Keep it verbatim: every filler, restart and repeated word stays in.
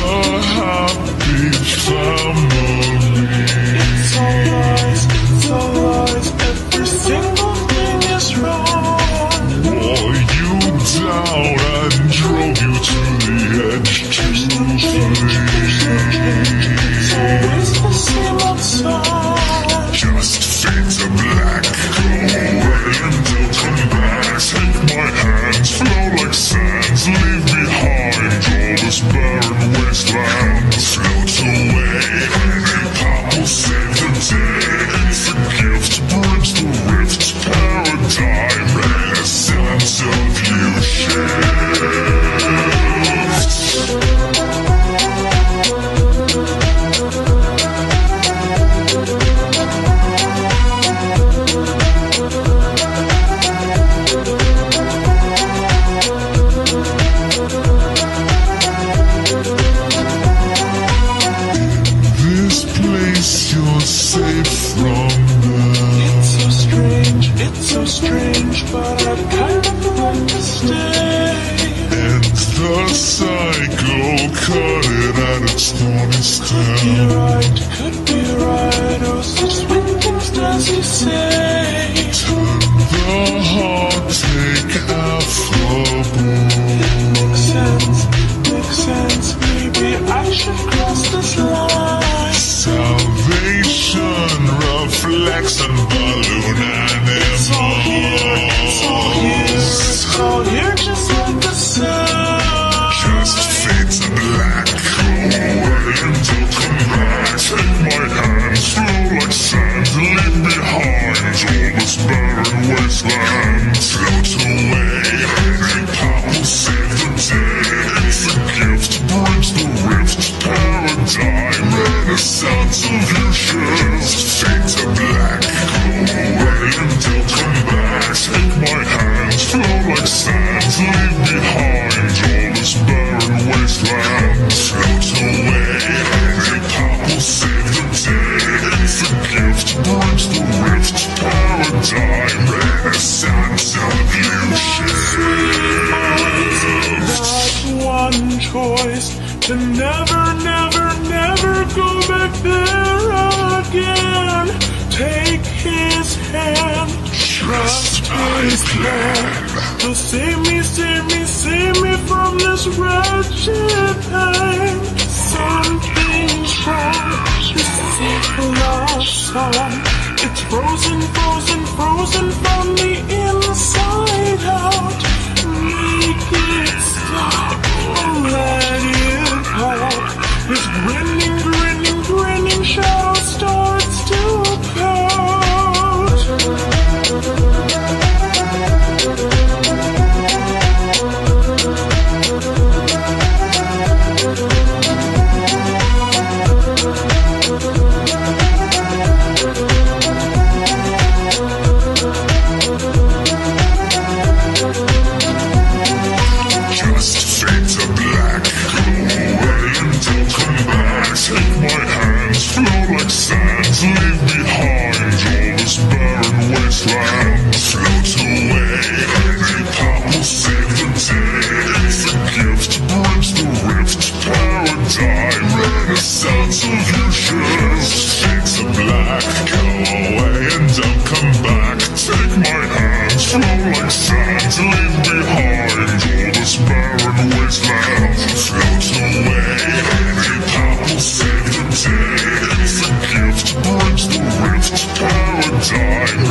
a happy family. It's alright, it's alright, every single thing is wrong. Wore you down and drove you to the edge, to the edge. It's always the same old song. Just fade to black, go away and they'll come back. Take my hands, flow like sands, leave behind all this barren wasteland. Float away, any pop will save the day. It's a gift, bridge the rift, paradigm, essence of you shift. Time.